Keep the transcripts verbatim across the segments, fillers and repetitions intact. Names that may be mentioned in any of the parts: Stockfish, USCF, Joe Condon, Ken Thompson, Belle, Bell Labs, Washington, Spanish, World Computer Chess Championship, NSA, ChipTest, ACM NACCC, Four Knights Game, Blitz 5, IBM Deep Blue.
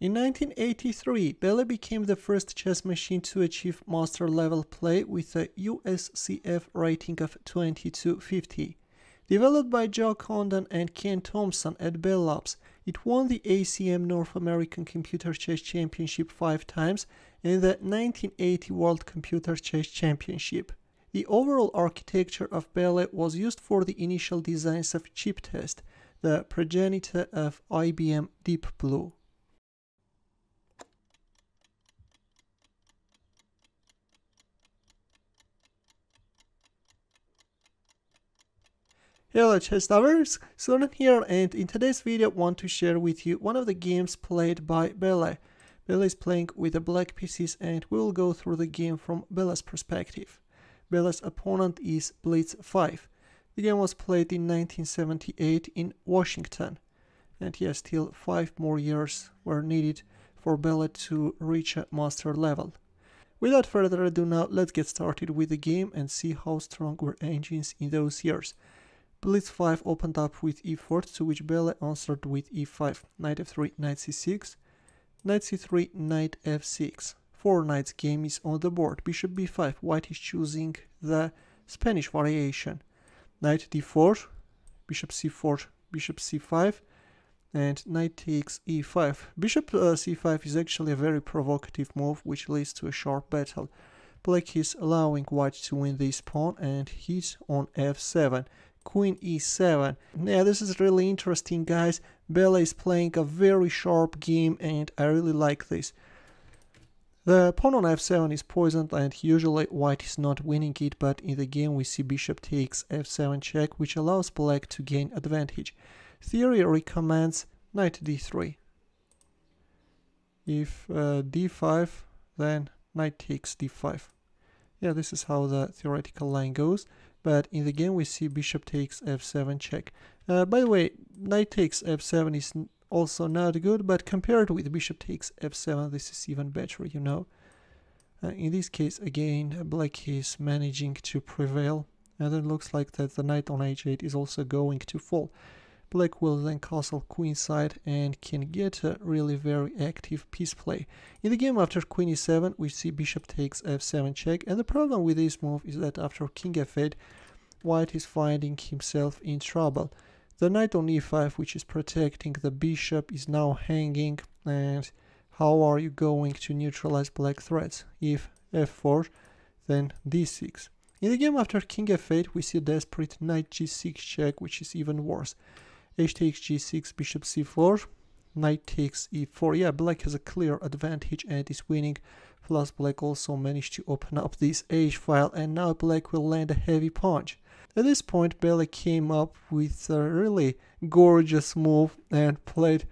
In nineteen eighty-three, Belle became the first chess machine to achieve master-level play with a U S C F rating of twenty-two fifty. Developed by Joe Condon and Ken Thompson at Bell Labs, it won the A C M North American Computer Chess Championship five times and the nineteen eighty World Computer Chess Championship. The overall architecture of Belle was used for the initial designs of ChipTest, the progenitor of I B M Deep Blue. Hello chess lovers, Soren here, and in today's video I want to share with you one of the games played by Belle. Belle is playing with the black pieces and we will go through the game from Belle's perspective. Belle's opponent is Blitz five. The game was played in nineteen seventy-eight in Washington. And yes, still five more years were needed for Belle to reach a master level. Without further ado now, let's get started with the game and see how strong were engines in those years. Blitz five opened up with e four, to which Belle answered with e five, knight f three, knight c six, knight c three, knight f six. Four knights game is on the board, bishop b five, white is choosing the Spanish variation. Knight d four, bishop c four, bishop c five, and knight takes e five. Bishop uh, c five is actually a very provocative move, which leads to a sharp battle. Black is allowing white to win this pawn and hit on f seven. Queen e seven. Now this is really interesting, guys. Belle is playing a very sharp game and I really like this. The pawn on f seven is poisoned and usually white is not winning it, but in the game we see bishop takes f seven check, which allows black to gain advantage. Theory recommends knight d three. If uh, d five, then knight takes d five. Yeah, this is how the theoretical line goes. But in the game we see bishop takes f seven check. Uh, by the way, knight takes f seven is also not good, but compared with bishop takes f seven, this is even better, you know. Uh, in this case, again, black is managing to prevail, and it looks like that the knight on h eight is also going to fall. Black will then castle queenside and can get a really very active piece play. In the game after queen e seven we see bishop takes f seven check, and the problem with this move is that after king f eight white is finding himself in trouble. The knight on e five, which is protecting the bishop, is now hanging, and how are you going to neutralize black threats? If f four, then d six. In the game after king f eight we see a desperate knight g six check, which is even worse. H takes g six, bishop c four, knight takes e four. Yeah, black has a clear advantage and is winning, plus black also managed to open up this h file, and now black will land a heavy punch. At this point Belle came up with a really gorgeous move and played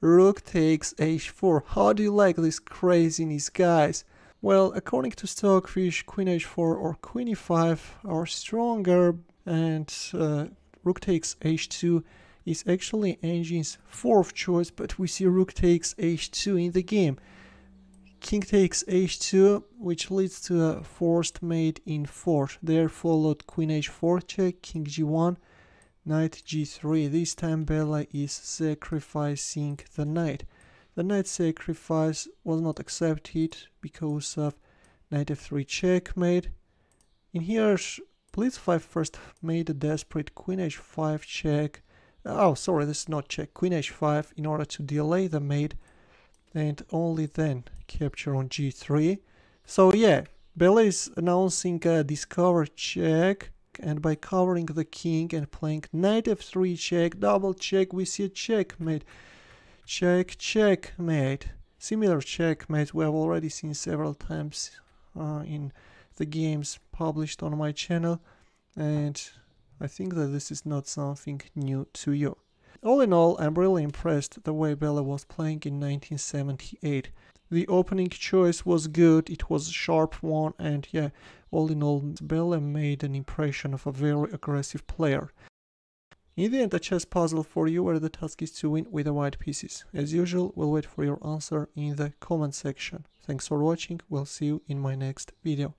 rook takes h four. How do you like this craziness, guys? Well, according to Stockfish, queen h four or queen e five are stronger, and uh, rook takes h two is actually engine's fourth choice, but we see rook takes h two in the game. King takes h two, which leads to a forced mate in four. There followed queen h four check, king g one, knight g three. This time Belle is sacrificing the knight. The knight sacrifice was not accepted because of knight f three checkmate. In here Blitz five first made a desperate queen h five check. Oh, sorry, this is not check. Queen h five in order to delay the mate, and only then capture on g three. So yeah, Belle is announcing a discover check, and by covering the king and playing knight f three check, double check, we see a checkmate. Check, checkmate. Similar checkmate we have already seen several times uh, in the games published on my channel, and I think that this is not something new to you. All in all, I'm really impressed the way Belle was playing in nineteen seventy-eight. The opening choice was good, it was a sharp one, and yeah, all in all, Belle made an impression of a very aggressive player. In the end, a chess puzzle for you where the task is to win with the white pieces. As usual, we'll wait for your answer in the comment section. Thanks for watching, we'll see you in my next video.